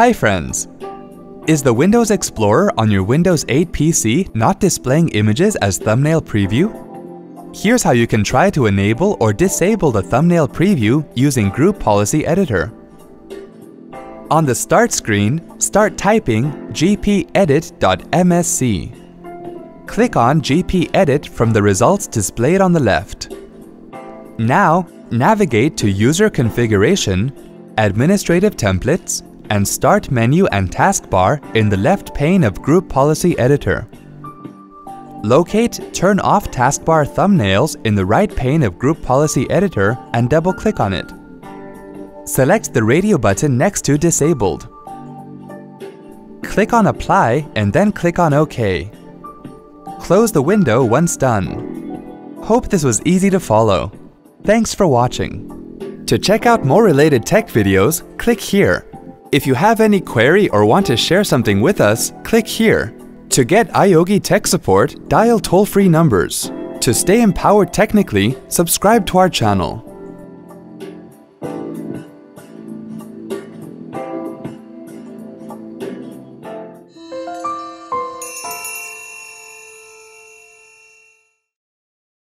Hi friends! Is the Windows Explorer on your Windows 8 PC not displaying images as thumbnail preview? Here's how you can try to enable or disable the thumbnail preview using Group Policy Editor. On the Start screen, start typing gpedit.msc. Click on gpedit from the results displayed on the left. Now, navigate to User Configuration, Administrative Templates, and Start Menu and Taskbar in the left pane of Group Policy Editor. Locate Turn Off Taskbar Thumbnails in the right pane of Group Policy Editor and double-click on it. Select the radio button next to Disabled. Click on Apply and then click on OK. Close the window once done. Hope this was easy to follow. Thanks for watching. To check out more related tech videos, click here. If you have any query or want to share something with us, click here. To get iYogi tech support, dial toll-free numbers. To stay empowered technically, subscribe to our channel.